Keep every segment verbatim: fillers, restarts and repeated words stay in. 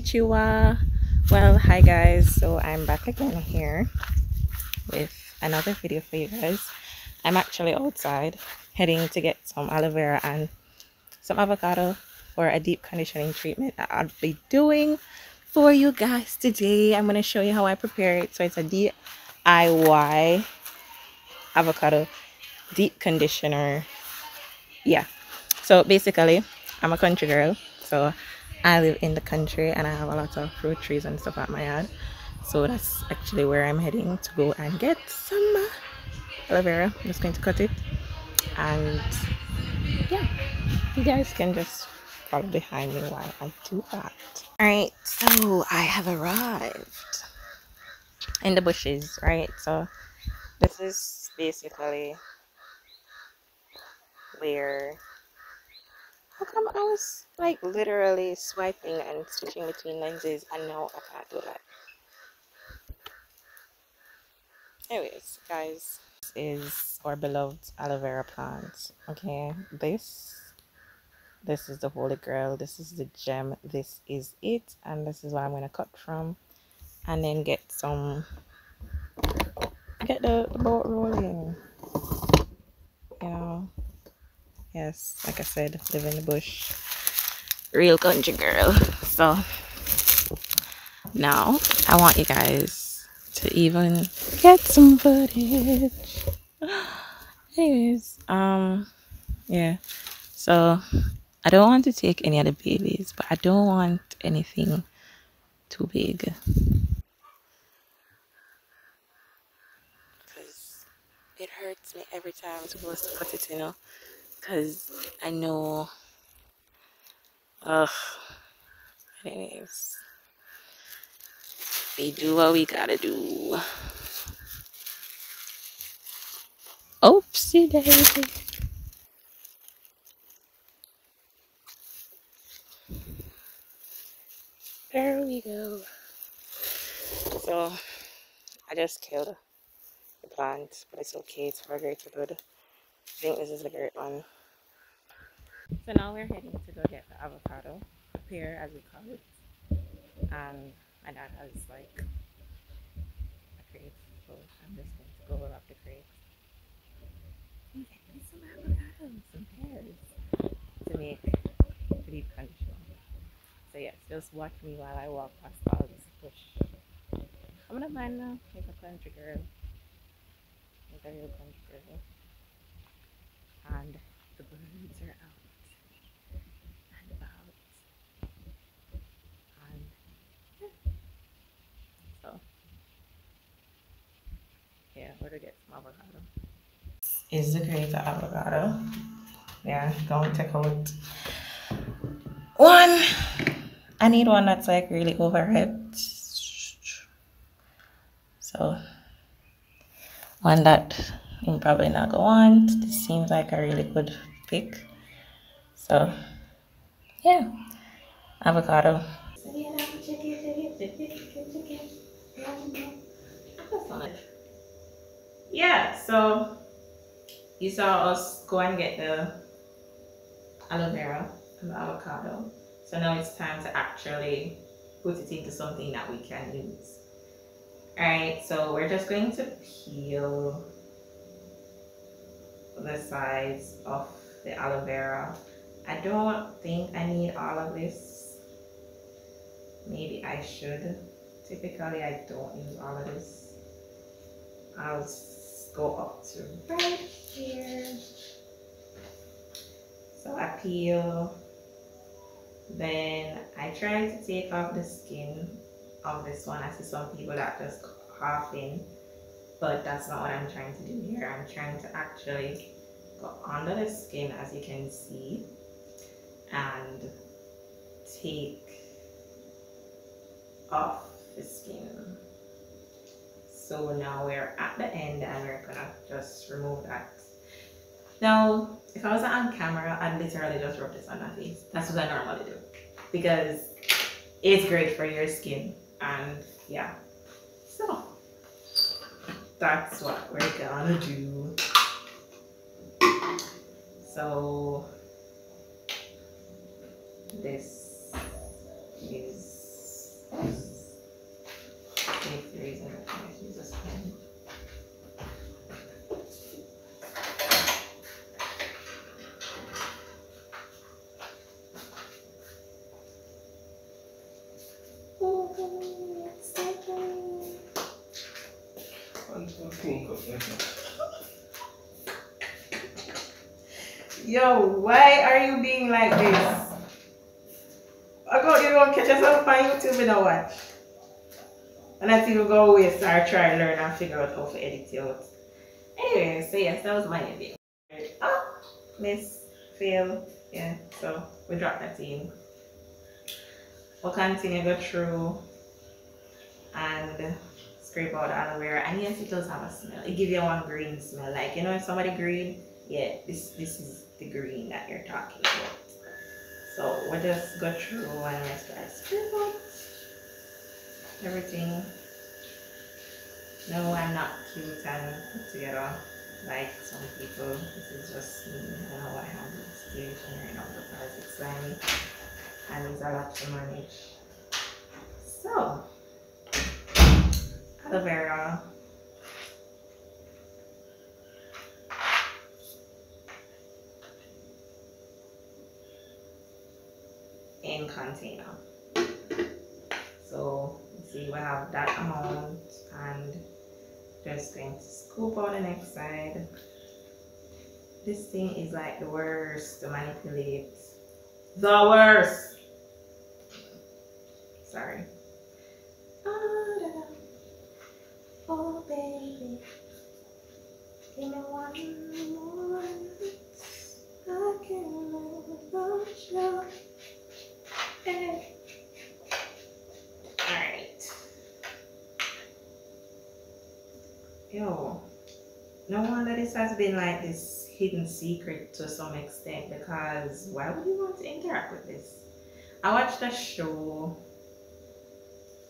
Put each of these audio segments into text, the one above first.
Konnichiwa. Well, hi guys, so I'm back again here with another video for you guys. I'm actually outside heading to get some aloe vera and some avocado for a deep conditioning treatment that I'll be doing for you guys today. I'm going to show you how I prepare it. So it's a D I Y avocado deep conditioner. Yeah, so basically I'm a country girl, so I live in the country and I have a lot of fruit trees and stuff at my yard, so that's actually where I'm heading to go and get some aloe vera. I'm just going to cut it, and yeah, you guys can just follow behind me while I do that. All right, so I have arrived in the bushes, right? So this is basically where, how come I was like literally swiping and switching between lenses and now I can't do that? Anyways guys, this is our beloved aloe vera plant. Okay, this this is the holy grail, this is the gem, this is it, and this is what I'm going to cut from and then get some get the, the boat rolling, you know. Yes, like I said, live in the bush, real country girl. So now I want you guys to even get some footage. Anyways, um yeah, so I don't want to take any of the babies, but I don't want anything too big because it hurts me every time I'm supposed to cut it, you know. Because I know, ugh, anyways, we do what we gotta do. Oopsie daisy. There we go. So, I just killed the plant, but it's okay, it's for a greater good. I think this is a great one. So now we're heading to go get the avocado, a pear as we call it. And my dad has like a crate, so I'm just going to go roll up the crate and get me some avocado, some pears to make the deep conditioner. So yes, just watch me while I walk past all this bush. I'm gonna mind now, make a country girl, make a real country girl. And the birds are out and about, and yeah. So yeah, we're gonna get some avocado. Is the great avocado? Yeah, don't take out one. I need one that's like really overripe, so one that I'm probably not gonna want. This seems like a really good pick. So yeah, avocado. Yeah, so you saw us go and get the aloe vera and the avocado. So now it's time to actually put it into something that we can use. Alright, so we're just going to peel the sides of the aloe vera. I don't think I need all of this. Maybe I should. Typically I don't use all of this. I'll go up to right here. So I peel, then I try to take off the skin of this one. I see some people that just half in, but that's not what I'm trying to do here. I'm trying to actually go under the skin, as you can see, and take off the skin. So now we're at the end and we're gonna just remove that. Now, if I was on camera, I'd literally just rub this on my face. That's what I normally do, because it's great for your skin. And yeah, so that's what we're gonna do. So this is Yo, why are you being like this? I go, you don't catch yourself on YouTube and I watch. And I think we go away, so I try and learn and figure out how to edit it out. Anyway, so yes, that was my idea. Oh, miss, fail, yeah, so we dropped that in. We'll continue to go through and scrape out the aloe vera. And yes, it does have a smell. It gives you one green smell. Like, you know, if somebody green, yeah, this, this is the green that you're talking about. So we'll just go through and let's try to scrape out everything. No, I'm not cute and put together like some people. This is just me and how I handle the situation right now because it's slimy and it's a lot to manage. So, aloe vera. In container. So see, we have that amount and just going to scoop on the next side. This thing is like the worst to manipulate. The worst. Sorry. Oh baby, give me one more. I can love you. Alright. Yo, no wonder this has been like this hidden secret to some extent, because why would you want to interact with this? I watched a show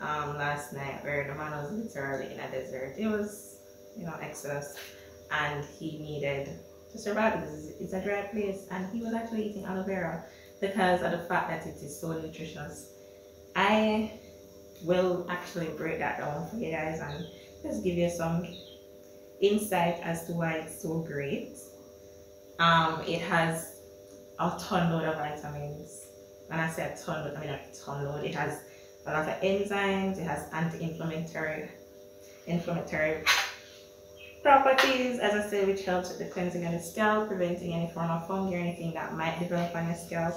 um last night where the man was literally in a desert. It was, you know, Exodus, and he needed to survive because it's a dry place, and he was actually eating aloe vera because of the fact that it is so nutritious. I will actually break that down for you guys and just give you some insight as to why it's so great. Um, it has a ton load of vitamins. When I say a ton load, I mean a ton load. It has a lot of enzymes, it has anti-inflammatory inflammatory properties, as I said, which helps with the cleansing of the scalp, preventing any form of fungi or anything that might develop on your scalp.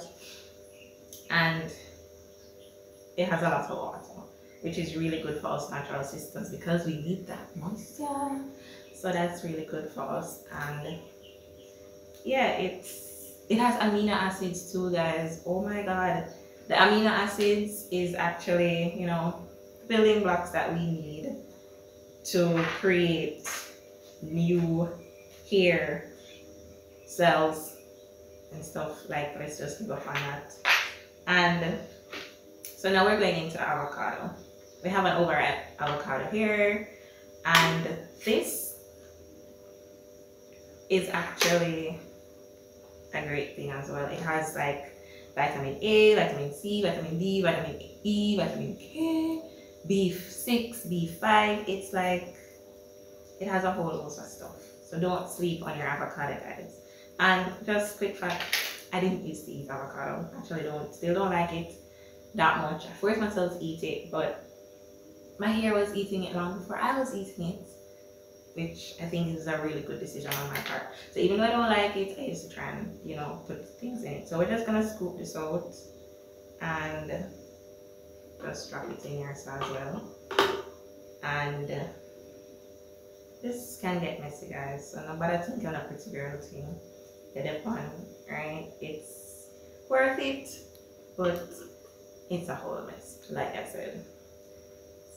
And it has a lot of water, which is really good for us natural systems because we need that moisture. So that's really good for us. And yeah, it's it has amino acids too, guys. Oh my god. The amino acids is actually, you know, building blocks that we need to create new hair cells and stuff. Like, let's just give up on that. And so now we're going into avocado. We have an overripe avocado here, and this is actually a great thing as well. It has like vitamin A, vitamin C, vitamin D, vitamin E, vitamin K, B six, B five. It's like it has a whole host of stuff. So don't sleep on your avocado, guys. And just quick fact, I didn't used to eat avocado. Actually don't still don't like it that much. I forced myself to eat it, but my hair was eating it long before I was eating it, which I think is a really good decision on my part. So even though I don't like it, I used to try and, you know, put things in it. So we're just gonna scoop this out and just drop it in here as well. And this can get messy, guys, so nobody think on a particular thing. Get it on, right? It's worth it, but it's a whole mess, like I said.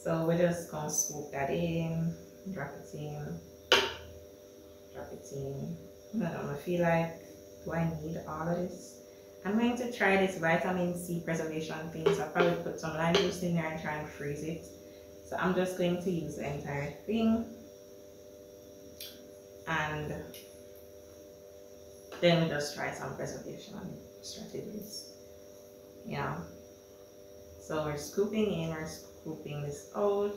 So we're just gonna scoop that in, drop it in, drop it in. I don't know, I feel like, do I need all of this? I'm going to try this vitamin C preservation thing, so I'll probably put some lime juice in there and try and freeze it. So I'm just going to use the entire thing. And then we just try some preservation strategies, you know. So we're scooping in, we're scooping this out.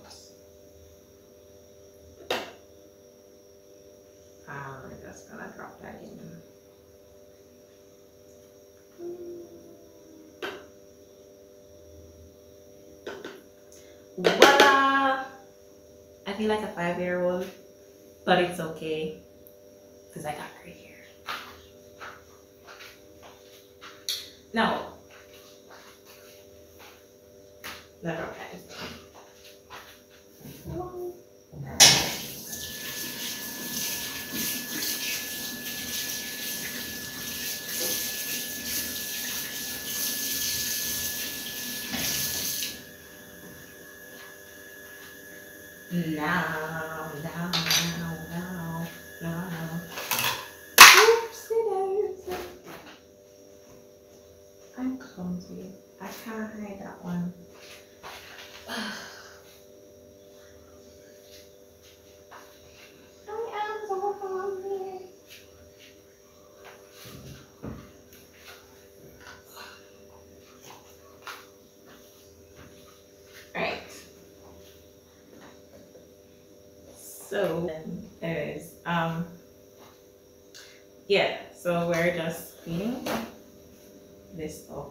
Um, we're just gonna drop that in. Voila! I feel like a five-year-old. but it's okay because I got great hair. Now, never mind. Now, now, now, now, now. Oopsie-daisy. I'm clumsy. I can't hide that one. I am so clumsy. So there is, um, yeah, so we're just cleaning this off.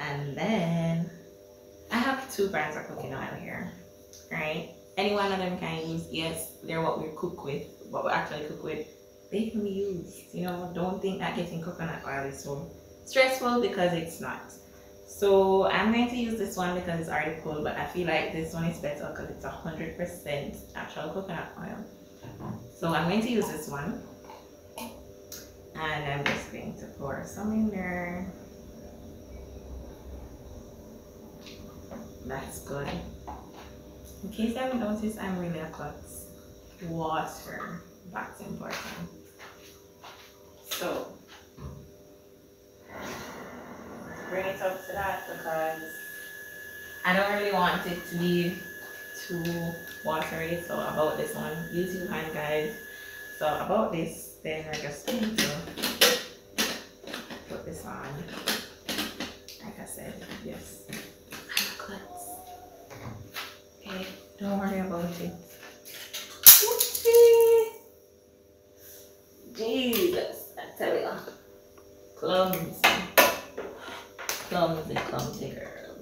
And then I have two brands of cooking oil here, right? Any one of them can use, yes, they're what we cook with, what we actually cook with. They can be used, you know, don't think that getting coconut oil is so stressful, because it's not. So I'm going to use this one because it's already cold, but I feel like this one is better because it's one hundred percent actual coconut oil. So I'm going to use this one, and I'm just going to pour some in there. That's good. In case you haven't noticed, I'm really a klutz. Water, that's important. So bring it up to that because I don't really want it to be too watery. So about this one, use your hand, guys. So about this, then we're just going to put this on. Like I said, yes, I'm a klutz. Okay, don't worry about it. Whoopsie. Jesus, I tell you, clumsy. Clumsy, clumsy girl.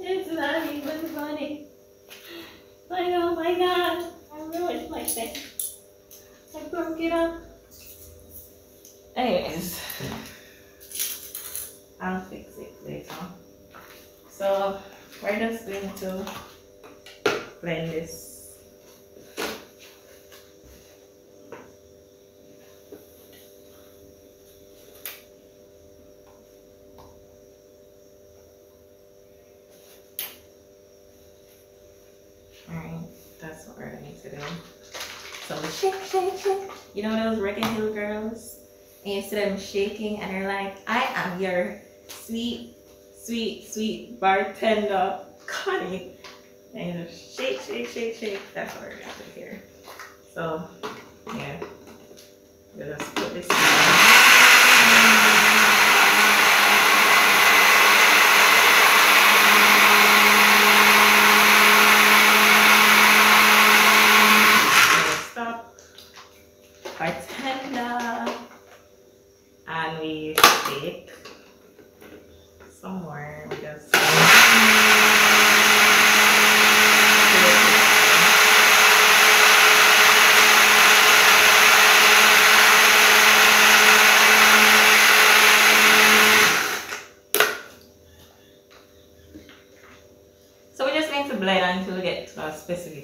It's not even funny. Like, oh my god, I ruined my thing. I broke it up. Anyways, I'll fix it later. So, we're just going to blend this. Shake, shake, shake. You know those Wreck-It Hill girls? And you see them shaking and they're like, I am your sweet, sweet, sweet bartender, Connie. And you just shake, shake, shake, shake. That's what we're going to do here. So, yeah. We'll just put this in.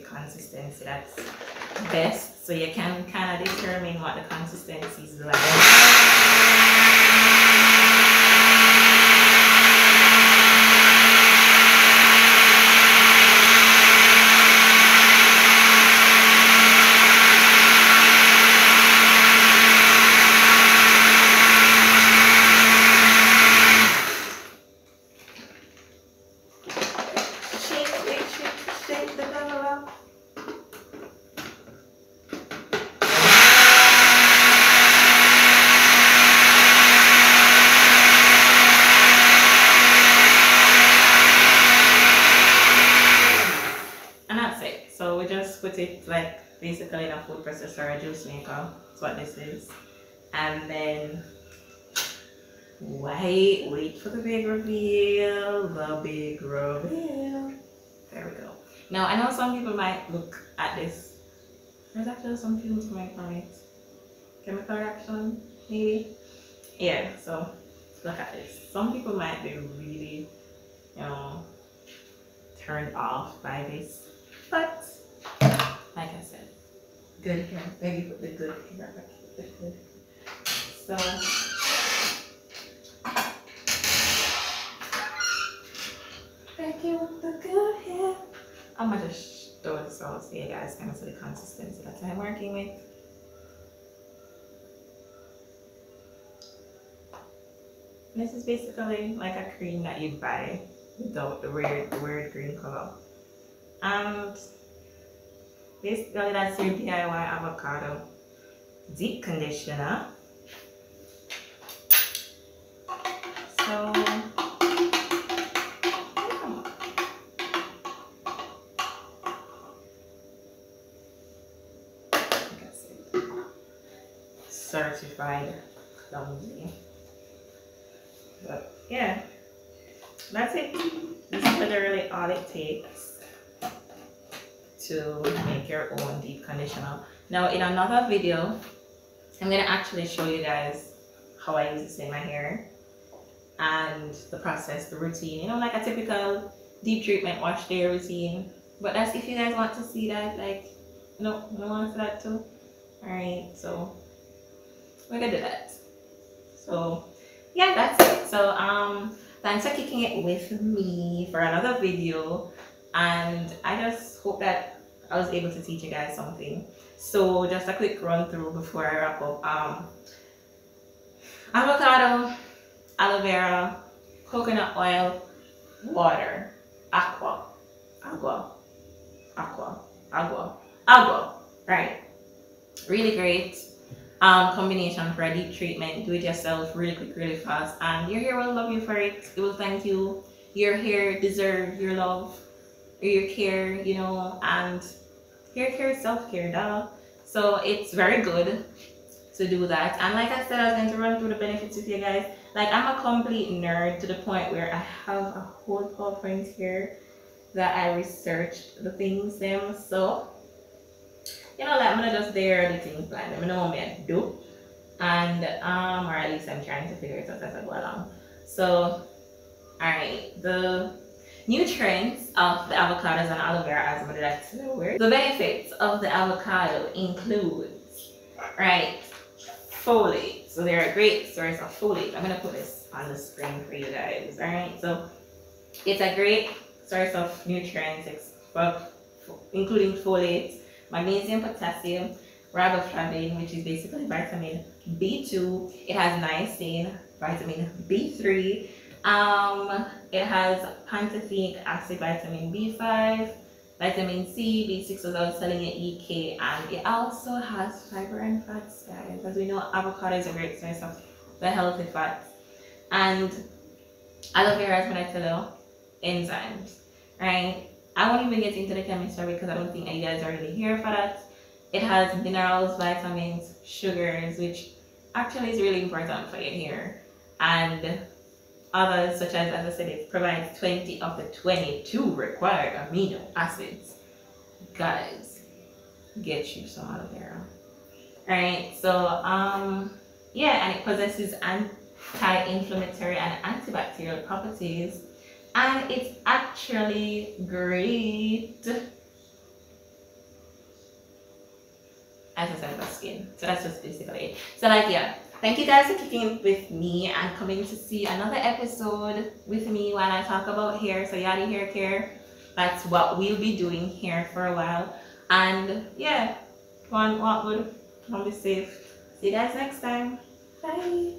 Consistency that's best, so you can kind of determine what the consistency is like. Basically in a food processor or a juice maker, that's what this is. And then Wait, wait for the big reveal, the big reveal. There we go. Now, I know some people might look at this. There's actually some films might on it. Chemical reaction, maybe? Yeah, so look at this. Some people might be really, you know, turned off by this. But, like I said, good hair. Maybe put the good hair back. The good. So, thank you with the good hair. I'm gonna just throw this out so you guys can see the consistency that I'm working with. This is basically like a cream that you buy without the weird, weird green color. And basically that's your D I Y avocado deep conditioner. So certified clumsy. But yeah, that's it. This is literally all it takes to make your own deep conditioner. Now in another video, I'm gonna actually show you guys how I use this in my hair and the process, the routine, you know, like a typical deep treatment wash day routine. But that's if you guys want to see that, like, no, no one for that too. All right, so we're gonna do that. So yeah, that's it. So um thanks for kicking it with me for another video, and I just hope that I was able to teach you guys something. So just a quick run through before I wrap up. Um avocado, aloe vera, coconut oil, water, aqua agua aqua agua agua, right? Really great Um, combination for a deep treatment. Do it yourself really quick, really fast, and your hair will love you for it. It will thank you. Your hair deserves your love, your care, you know. And hair care is self-care, duh. So it's very good to do that. And like I said, I was going to run through the benefits with you guys. Like, I'm a complete nerd to the point where I have a whole conference here that I researched the things them. So you know, like, I'm gonna just there the things plan. I don't know what I do, and um, or at least I'm trying to figure it out as I go along. So, all right, the nutrients of the avocados and aloe vera, as what that's the word. The benefits of the avocado includes, right, folate. So they're a great source of folate. I'm gonna put this on the screen for you guys. All right, so it's a great source of nutrients, including folate, magnesium, potassium, riboflavin, which is basically vitamin B two. It has niacin, vitamin B three. Um, it has pantothenic acid, vitamin B five, vitamin C, B six without selenium, E K, and it also has fiber and fats, guys. As we know, avocado is a great source of the healthy fats, and aloe vera is, when I tell you, enzymes, right? I won't even get into the chemistry because I don't think you guys are really here for that. It has minerals, vitamins, sugars, which actually is really important for your hair, and others such as, as I said, it provides twenty of the twenty-two required amino acids. Guys, get you some aloe vera. Alright, so um yeah, and it possesses anti-inflammatory and antibacterial properties. And it's actually great, as I said, for skin. So that's just basically it. So like, yeah, thank you guys for kicking it with me and coming to see another episode with me while I talk about hair. So Yawdi Hair Care, that's what we'll be doing here for a while. And yeah, go on, walk good, come be safe. See you guys next time. Bye.